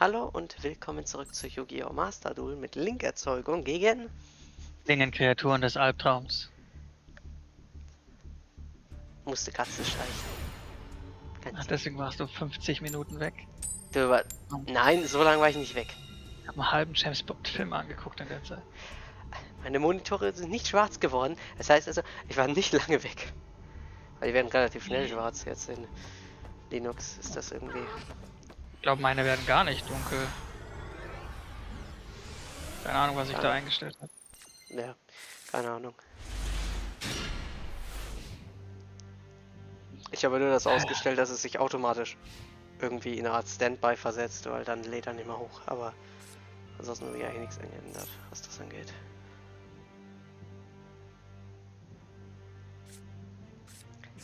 Hallo und willkommen zurück zu Yu-Gi-Oh! Master Duel mit Linkerzeugung gegen Dingenkreaturen des Albtraums. Musste Katze schleichen. Ach, deswegen warst du 50 Minuten weg. Nein, so lange war ich nicht weg. Ich habe einen halben James Bond Film angeguckt in der Zeit. Meine Monitore sind nicht schwarz geworden. Das heißt also, ich war nicht lange weg. Weil die werden relativ schnell schwarz jetzt in Linux. Ist das irgendwie... Ich glaube, meine werden gar nicht dunkel. Keine Ahnung, was ich da eingestellt habe. Ja, keine Ahnung. Ich habe nur das ausgestellt, dass es sich automatisch irgendwie in eine Art Standby versetzt, weil dann lädt er nicht mehr hoch. Aber ansonsten habe ich eigentlich nichts geändert, was das angeht.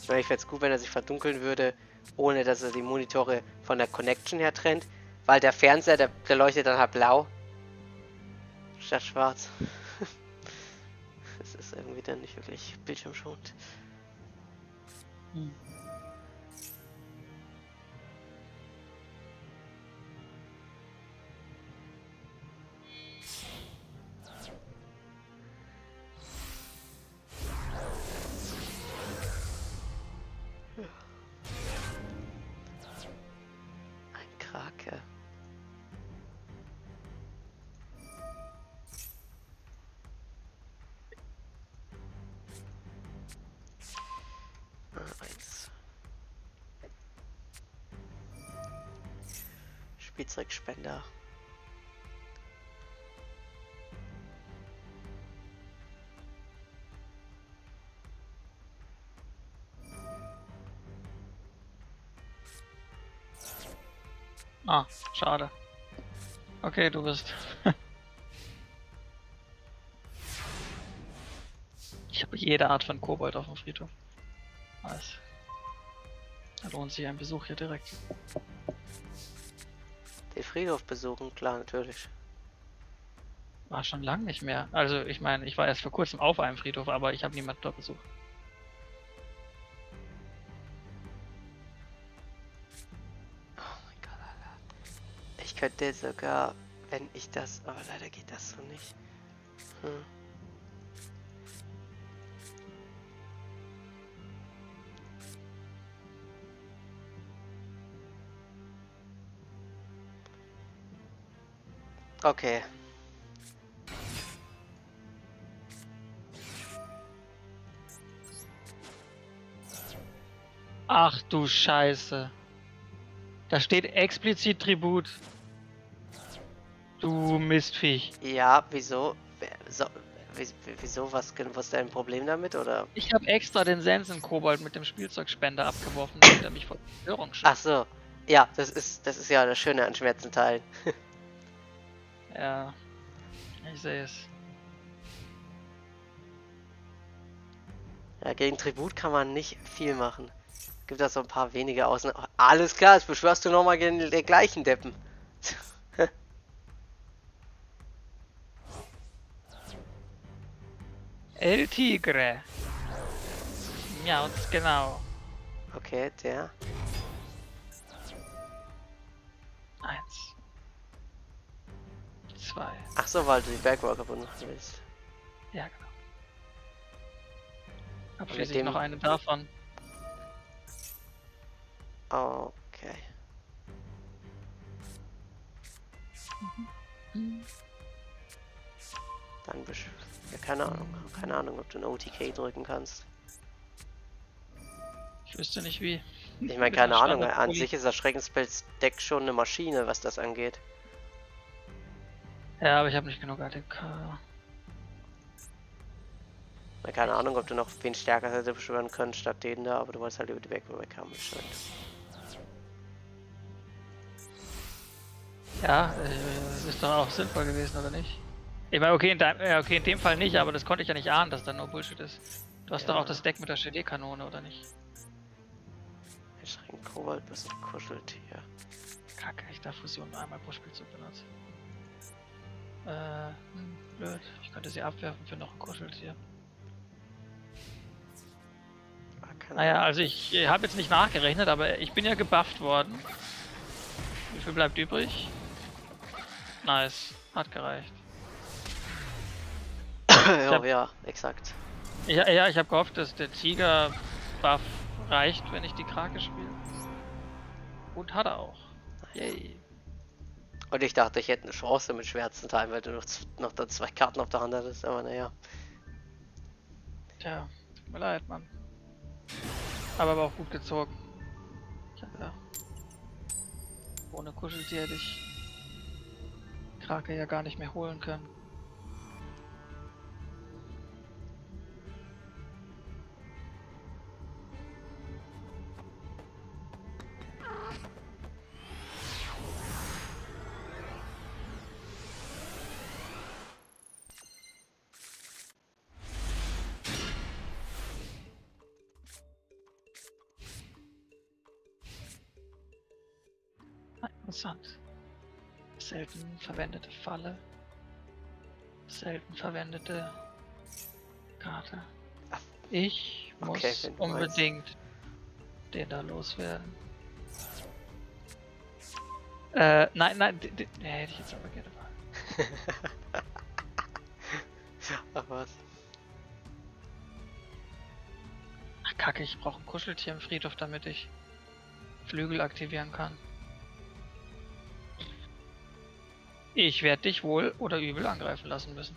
Ich meine, ich fände es gut, wenn er sich verdunkeln würde, ohne dass er die Monitore von der Connection her trennt, weil der Fernseher, der leuchtet dann halt blau statt schwarz. Das ist irgendwie dann nicht wirklich bildschirmschonend. Krake. Spielzeugspender. Ah, schade. Okay, du bist... Ich habe jede Art von Kobold auf dem Friedhof. Alles. Da lohnt sich ein Besuch hier direkt. Den Friedhof besuchen? Klar, natürlich. War schon lange nicht mehr. Also, ich meine, ich war erst vor kurzem auf einem Friedhof, aber ich habe niemanden dort besucht. Ich könnte sogar, wenn ich das, aber leider geht das so nicht. Okay. Ach du Scheiße. Da steht explizit Tribut. Du Mistviech. Ja, wieso? Wieso? Was ist dein Problem damit, oder? Ich habe extra den Sensenkobold mit dem Spielzeugspender abgeworfen, damit er mich vor Störung schützt. Ach so. Ja, das ist ja das Schöne an Schmerzenteilen. Ja. Ich sehe es. Ja, gegen Tribut kann man nicht viel machen. Gibt da so ein paar wenige Ausnahmen. Alles klar, jetzt beschwörst du nochmal gegen den gleichen Deppen. El Tigre. Ja, und genau. Okay, der. Eins. Zwei. Ach so, weil du die Backwalker benutzen willst. Ja, genau. Abschließlich noch eine davon. Okay. Dann beschwört. Ja, keine Ahnung, ob du einen OTK drücken kannst. Ich wüsste nicht wie. Ich meine, keine Ahnung, an sich ist das Schreckenspiel-Deck schon eine Maschine, was das angeht. Ja, aber ich habe nicht genug ATK. Ja, keine Ahnung, ob du noch wen stärker hätte beschwören können statt den da, aber du wolltest halt über die Backwalker haben beschwört. Ja, das ist doch auch sinnvoll gewesen, oder nicht? Ich meine, okay, in dem Fall nicht, aber das konnte ich ja nicht ahnen, dass da nur Bullshit ist. Du hast doch auch das Deck mit der GD-Kanone, oder nicht? Ich schreibe Kobold bis ein Kuscheltier. Kacke, ich darf Fusion nur einmal pro Spielzug benutzen. Blöd. Ich könnte sie abwerfen für noch ein Kuscheltier. Naja, also ich habe jetzt nicht nachgerechnet, aber ich bin ja gebufft worden. Wie viel bleibt übrig? Nice, hat gereicht. Ja, exakt. Ja, ich habe gehofft, dass der Tiger-Buff reicht, wenn ich die Krake spiele. Und hat er auch. Yay. Und ich dachte, ich hätte eine Chance mit schwarzen Teilen, weil du noch dann 2 Karten auf der Hand hattest, aber naja. Tja, tut mir leid, Mann. Aber auch gut gezogen. Ja. Ohne Kuscheltier hätte ich Krake ja gar nicht mehr holen können. Interessant. Selten verwendete Falle. Selten verwendete Karte. Ich muss unbedingt den da loswerden. Nein, den hätte ich jetzt aber gerne mal. Ach was. Ach kacke, ich brauche ein Kuscheltier im Friedhof, damit ich Flügel aktivieren kann. Ich werde dich wohl oder übel angreifen lassen müssen.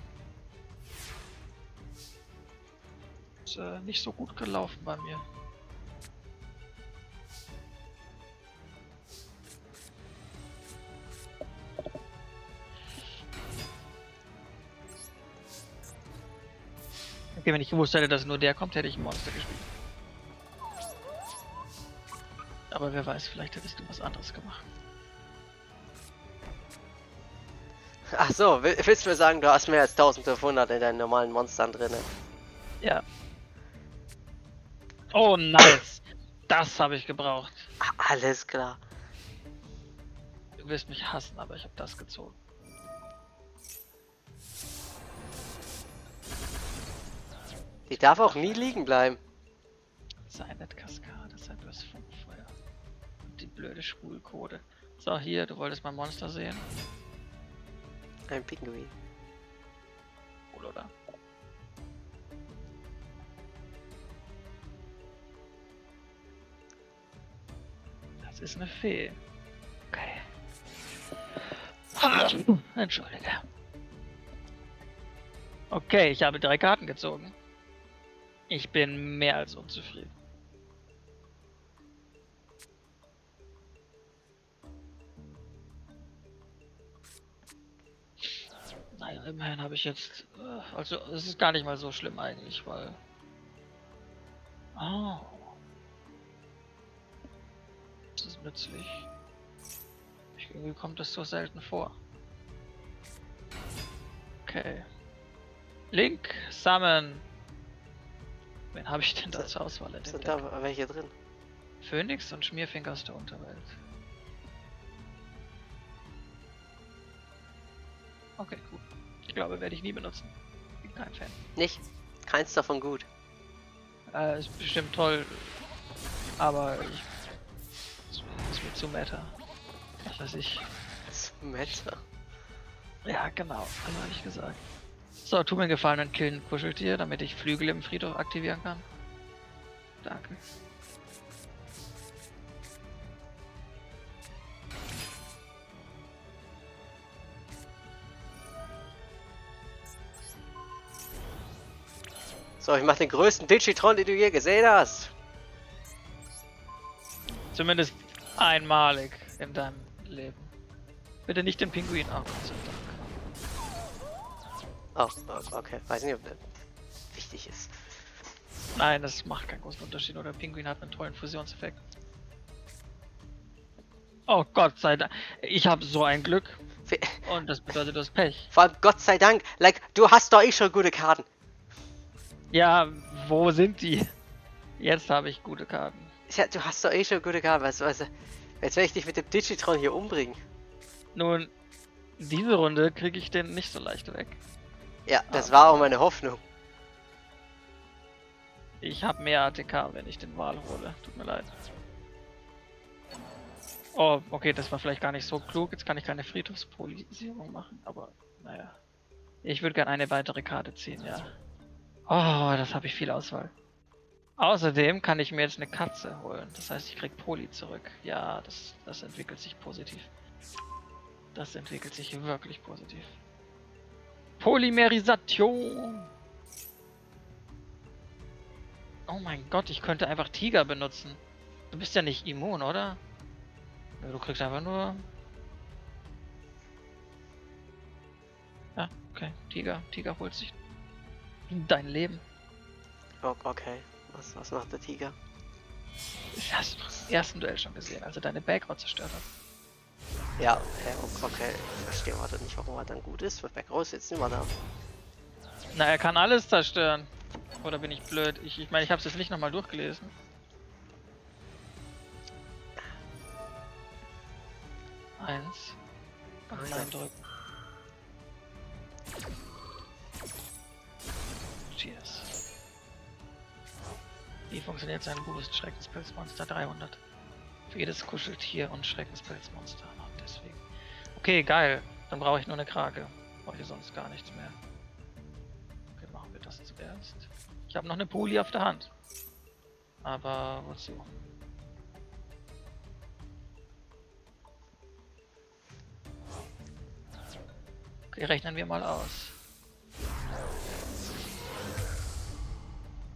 Ist nicht so gut gelaufen bei mir. Okay, wenn ich gewusst hätte, dass nur der kommt, hätte ich ein Monster gespielt. Aber wer weiß, vielleicht hättest du was anderes gemacht. Ach so, willst du mir sagen, du hast mehr als 1500 in deinen normalen Monstern drin? Ja. Oh, nice. Das habe ich gebraucht. Ach, alles klar. Du wirst mich hassen, aber ich habe das gezogen. Die darf auch nie liegen bleiben. Sei nicht Kaskade, sei bloß Funkfeuer. Und die blöde Spulcode. So, hier, du wolltest mein Monster sehen. Ein Pinguin. Cool, oder? Das ist eine Fee. Okay. Ach, entschuldige. Okay, ich habe 3 Karten gezogen. Ich bin mehr als unzufrieden. Naja, immerhin habe ich jetzt... Also, es ist gar nicht mal so schlimm eigentlich, weil... Oh. Das ist nützlich. Irgendwie kommt das so selten vor. Okay. Link, Summon. Wen habe ich denn da zur Auswahl? Sind da welche drin? Phönix und Schmierfinger aus der Unterwelt. Okay, gut. Ich glaube, werde ich nie benutzen. Bin kein Fan. Nicht? Keins davon gut. Ist bestimmt toll, aber ist mir zu Meta. Was weiß ich. Zu Meta? Ja, genau. Also habe ich gesagt. So, tu mir einen Gefallen und kill ein Kuscheltier, damit ich Flügel im Friedhof aktivieren kann. Danke. So, ich mach den größten Digitron, den du je gesehen hast. Zumindest einmalig in deinem Leben. Bitte nicht den Pinguin auch. Oh, okay. Weiß nicht, ob das wichtig ist. Nein, das macht keinen großen Unterschied. Oder der Pinguin hat einen tollen Fusionseffekt. Oh Gott sei Dank. Ich habe so ein Glück. Und das bedeutet, du hast Pech. Vor allem Gott sei Dank. Like, du hast doch eh schon gute Karten. Ja, wo sind die? Jetzt habe ich gute Karten. Ja, du hast doch eh schon gute Karten, weißt du? Jetzt werde ich dich mit dem Digitron hier umbringen. Nun, diese Runde kriege ich den nicht so leicht weg. Ja, das war auch meine Hoffnung. Ich habe mehr ATK, wenn ich den Wal hole. Tut mir leid. Oh, okay, das war vielleicht gar nicht so klug. Jetzt kann ich keine Friedhofspolisierung machen, aber naja. Ich würde gerne eine weitere Karte ziehen, ja. Oh, das habe ich viel Auswahl. Außerdem kann ich mir jetzt eine Katze holen. Das heißt, ich kriege Poli zurück. Ja, das entwickelt sich positiv. Das entwickelt sich wirklich positiv. Polymerisation! Oh mein Gott, ich könnte einfach Tiger benutzen. Du bist ja nicht immun, oder? Du kriegst einfach nur... Ja, okay. Tiger holt sich dein Leben. Okay. Was macht der Tiger? Ich hast du das erste Duell schon gesehen, als er deine Backrod zerstört hat. Ja, okay. Ich verstehe aber nicht, warum er dann gut ist. Für Backrod ist jetzt nicht mehr da. Na, er kann alles zerstören. Oder bin ich blöd? Ich meine, ich habe es jetzt nicht nochmal durchgelesen. Eins. Nein drücken. Cheers. Wie funktioniert sein Boost? Schreckenspilzmonster 300. Für jedes Kuscheltier und Schreckenspilzmonster. Und deswegen. Okay, geil. Dann brauche ich nur eine Krake. Brauche ich sonst gar nichts mehr. Okay, machen wir das zuerst. Ich habe noch eine Poli auf der Hand. Aber wozu? Okay, rechnen wir mal aus.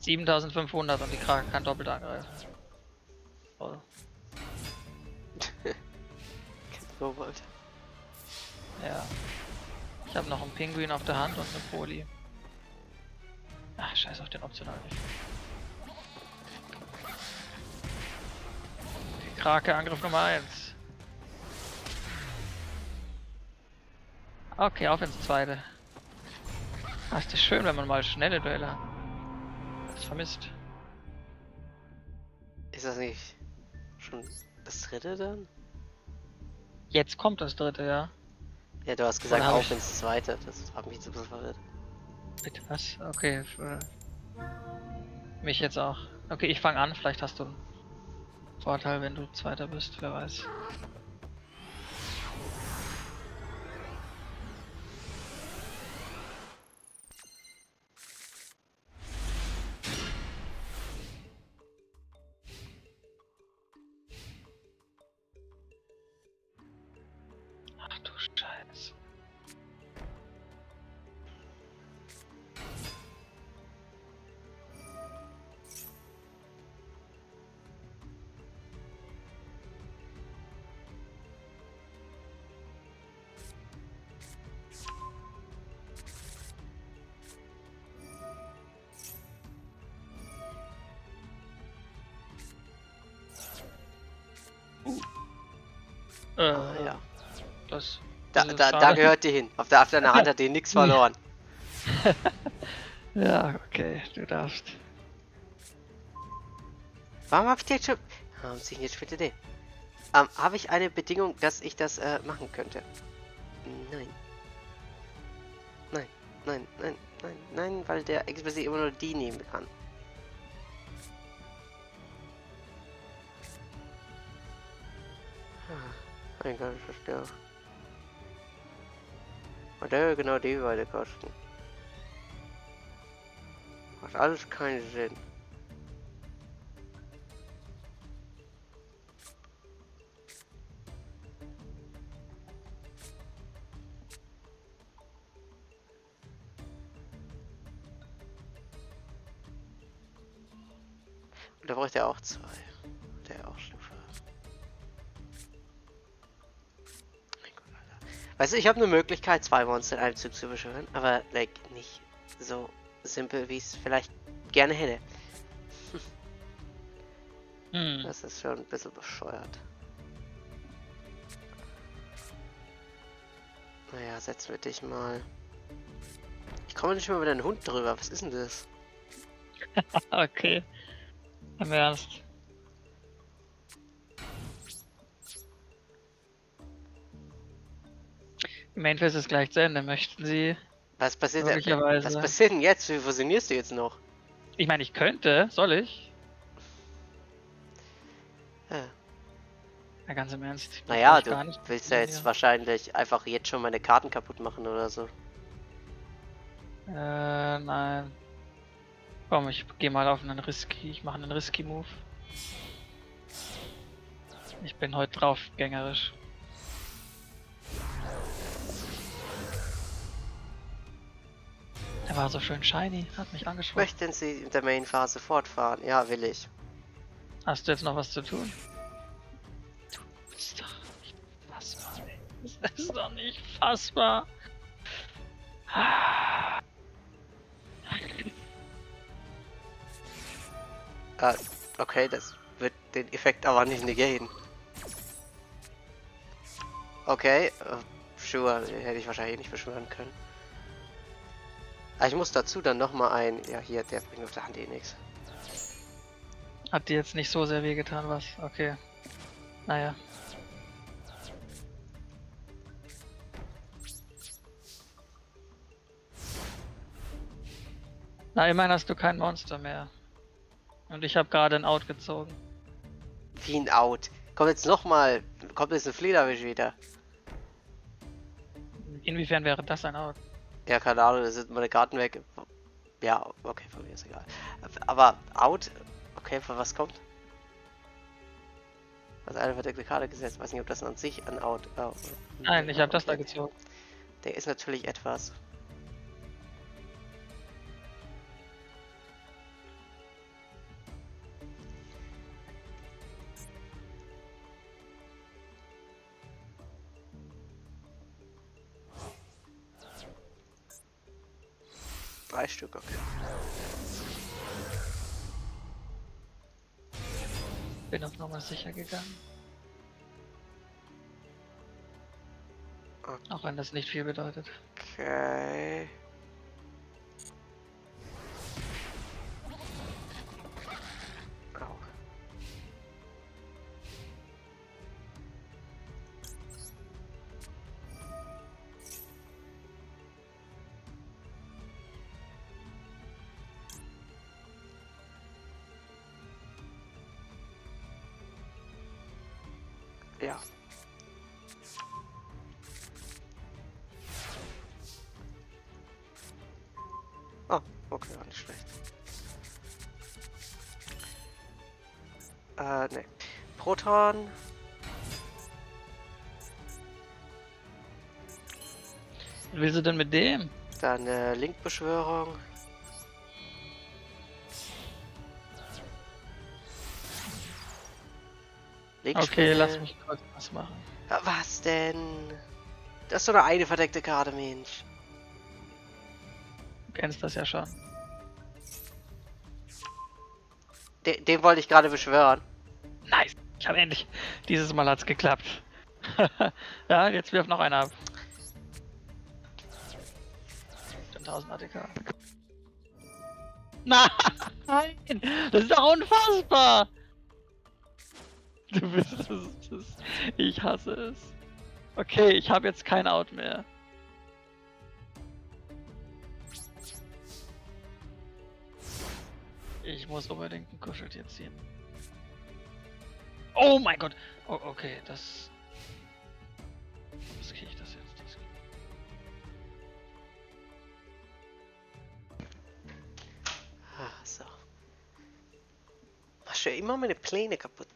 7500 und die Krake kann doppelt angreifen. Voll. Kobold. Ja. Ich habe noch einen Pinguin auf der Hand und eine Poli. Ach, scheiß auf den optionalen. Die Krake, Angriff Nummer 1. Okay, auf ins zweite. Das ist schön, wenn man mal schnelle Duelle hat. Vermisst. Ist das nicht schon das dritte dann? Jetzt kommt das dritte, ja. Ja, du hast gesagt, auch ins zweite. Das hat mich jetzt ein bisschen verwirrt. Bitte was? Okay. Für mich jetzt auch. Okay, ich fange an. Vielleicht hast du einen Vorteil, wenn du zweiter bist. Wer weiß. Ja. Da gehört die hin. Auf deiner Hand hat die nichts verloren. Ja, okay, du darfst. Warum hab ich jetzt schon... Haben Sie jetzt bitte den? Habe ich eine Bedingung, dass ich das machen könnte? Nein. Nein, weil der explizit immer nur die nehmen kann. Ich kann nicht verstehen. Und der will genau die beide kosten. Macht alles keinen Sinn. Und da braucht er auch zwei. Der auch schon. Weißt du, ich habe eine Möglichkeit, zwei Monster in einem Zug zu beschwören, aber like nicht so simpel, wie ich es vielleicht gerne hätte. Das ist schon ein bisschen bescheuert. Naja, setzen wir dich mal. Ich komme nicht mal über deinen Hund drüber, was ist denn das? Okay. Im Ernst. Mainface ist gleich zu Ende, möchten Sie... Was passiert denn? Was passiert denn jetzt? Wie fusionierst du jetzt noch? Ich meine, ich könnte, soll ich? Ja. Ja, ganz im Ernst. Naja, du willst ja jetzt wahrscheinlich einfach jetzt schon meine Karten kaputt machen oder so. Nein. Komm, ich gehe mal auf einen Risky. Ich mache einen Risky-Move. Ich bin heute draufgängerisch. Er war so schön shiny, hat mich angesprochen. Möchten Sie in der Main-Phase fortfahren? Ja, will ich. Hast du jetzt noch was zu tun? Du bist doch nicht fassbar. Das ist doch nicht fassbar. Okay, das wird den Effekt aber nicht negaten. Okay, sure, den hätte ich wahrscheinlich nicht beschwören können. Aber ich muss dazu dann nochmal ein... Ja, hier, der bringt auf der Hand eh nichts. Hat dir jetzt nicht so sehr weh getan, was? Okay. Naja. Na, immerhin hast du kein Monster mehr. Und ich habe gerade ein Out gezogen. Wie ein Out? Kommt jetzt nochmal... Kommt jetzt ein Flederwisch wieder. Inwiefern wäre das ein Out? Ja, keine Ahnung, da sind meine Karten weg. Ja, okay, von mir ist egal. Aber Out? Okay, von was kommt? Also eine verdeckte Karte gesetzt. Weiß nicht, ob das an sich an Out... Oh. Nein, ich habe das da gezogen. Der ist natürlich etwas... Drei Stück, okay. Bin auch nochmal sicher gegangen. Okay. Auch wenn das nicht viel bedeutet. Okay. Ja. Ah, okay, nicht schlecht. Ne. Proton. Was willst du denn mit dem? Dann Link-Beschwörung. Okay, lass mich kurz was machen. Was denn? Das ist doch nur eine verdeckte Karte, Mensch. Du kennst das ja schon. Den wollte ich gerade beschwören. Nice, ich habe endlich. Dieses Mal hat's geklappt. Ja, jetzt wirf noch einer ab. 1000 ATK. Nein, das ist doch unfassbar. Du bist es. Ich hasse es. Okay, ich habe jetzt kein Out mehr. Ich muss unbedingt ein Kuscheltier ziehen. Oh mein Gott! Oh, okay, das... Was krieg ich das jetzt? Ah, so. Machst du ja immer meine Pläne kaputt.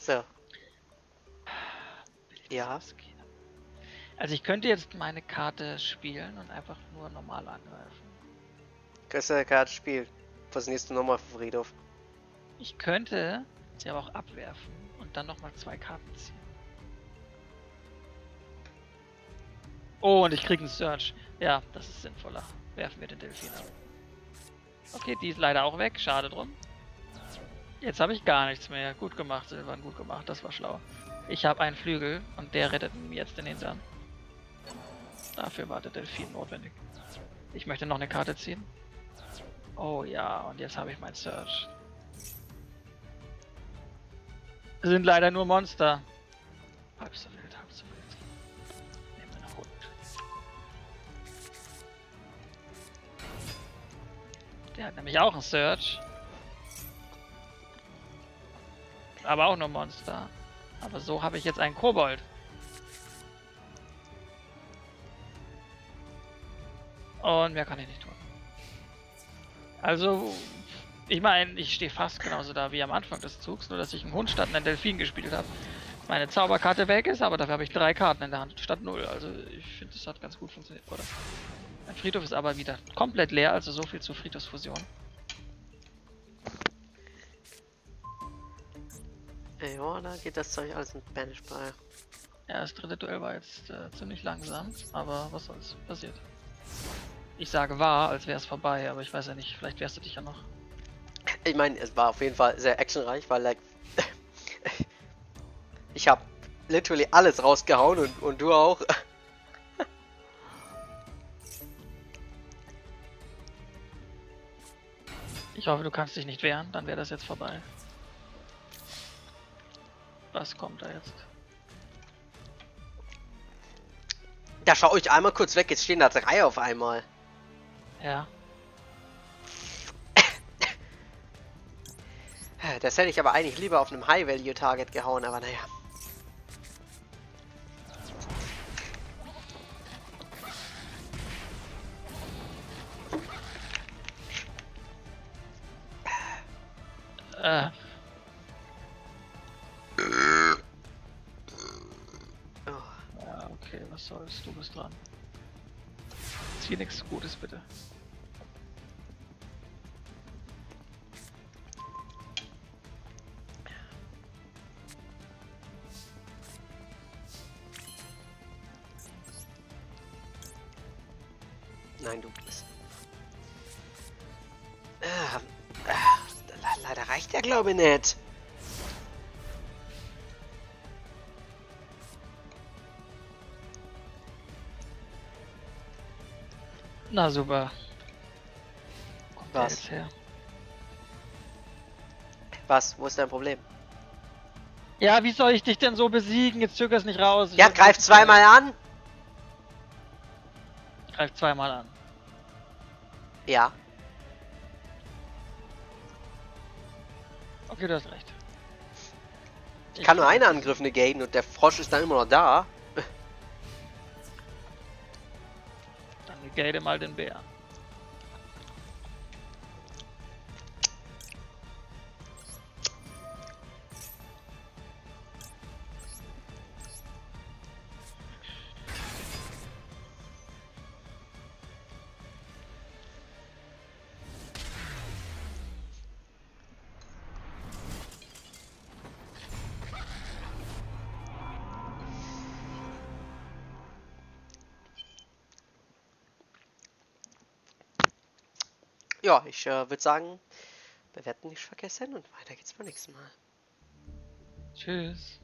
So. Ja. Also ich könnte jetzt meine Karte spielen und einfach nur normal angreifen. Kannst du eine Karte spielen? Was nächstes nochmal für Friedhof? Ich könnte sie aber auch abwerfen und dann nochmal zwei Karten ziehen. Oh, und ich krieg einen Search. Ja, das ist sinnvoller. Werfen wir den Delfin ab. Okay, die ist leider auch weg. Schade drum. Jetzt habe ich gar nichts mehr. Gut gemacht, Silvan, gut gemacht, das war schlau. Ich habe einen Flügel und der rettet mir jetzt den Hintern. Dafür war der Delfin notwendig. Ich möchte noch eine Karte ziehen. Oh ja, und jetzt habe ich mein Search. Sind leider nur Monster. Halb so wild, halb so wild. Nehmen wir einen Hund. Der hat nämlich auch einen Search. aber auch nur Monster. Aber so habe ich jetzt einen Kobold. Und mehr kann ich nicht tun. Also, ich meine, ich stehe fast genauso da wie am Anfang des Zugs, nur dass ich einen Hund statt einen Delfin gespielt habe. Meine Zauberkarte weg ist, aber dafür habe ich 3 Karten in der Hand statt 0. Also ich finde, das hat ganz gut funktioniert, oder? Mein Friedhof ist aber wieder komplett leer, also so viel zu Friedhofs Fusion. Ja, da geht das Zeug alles in Spanish bei. Ja, das dritte Duell war jetzt ziemlich langsam, aber was soll's, passiert. Ich sage war, als wäre es vorbei, aber ich weiß ja nicht, vielleicht wärst du dich ja noch. Ich meine, es war auf jeden Fall sehr actionreich, weil like ich habe literally alles rausgehauen und du auch. Ich hoffe, du kannst dich nicht wehren, dann wäre das jetzt vorbei. Was kommt da jetzt? Da schau ich einmal kurz weg, jetzt stehen da 3 auf einmal. Ja. Das hätte ich aber eigentlich lieber auf einem High-Value-Target gehauen, aber naja. Ja, okay, was soll's, du bist dran. Zieh nichts Gutes, bitte. Nein, du bist. Leider reicht der glaube ich nicht. Na super. Kommt was her? Was? Wo ist dein Problem? Ja, wie soll ich dich denn so besiegen? Jetzt zögerst nicht raus. Ja, greif zweimal an. Greif zweimal an. Ja. Okay, du hast recht. Ich kann nur einen Angriff negaten und der Frosch ist dann immer noch da. Dann negate mal den Bär. Ja, ich würde sagen, bewerten nicht vergessen und weiter geht's beim nächsten Mal. Tschüss.